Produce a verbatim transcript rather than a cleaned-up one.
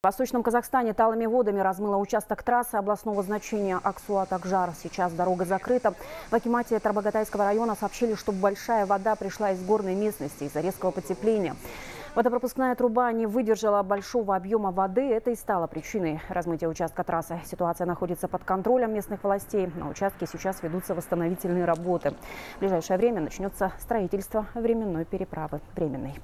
В Восточном Казахстане талыми водами размыло участок трассы областного значения Аксу-Атакжар. Сейчас дорога закрыта. В акимате Тарбагатайского района сообщили, что большая вода пришла из горной местности из-за резкого потепления. Водопропускная труба не выдержала большого объема воды. Это и стало причиной размытия участка трассы. Ситуация находится под контролем местных властей. На участке сейчас ведутся восстановительные работы. В ближайшее время начнется строительство временной переправы. Временной.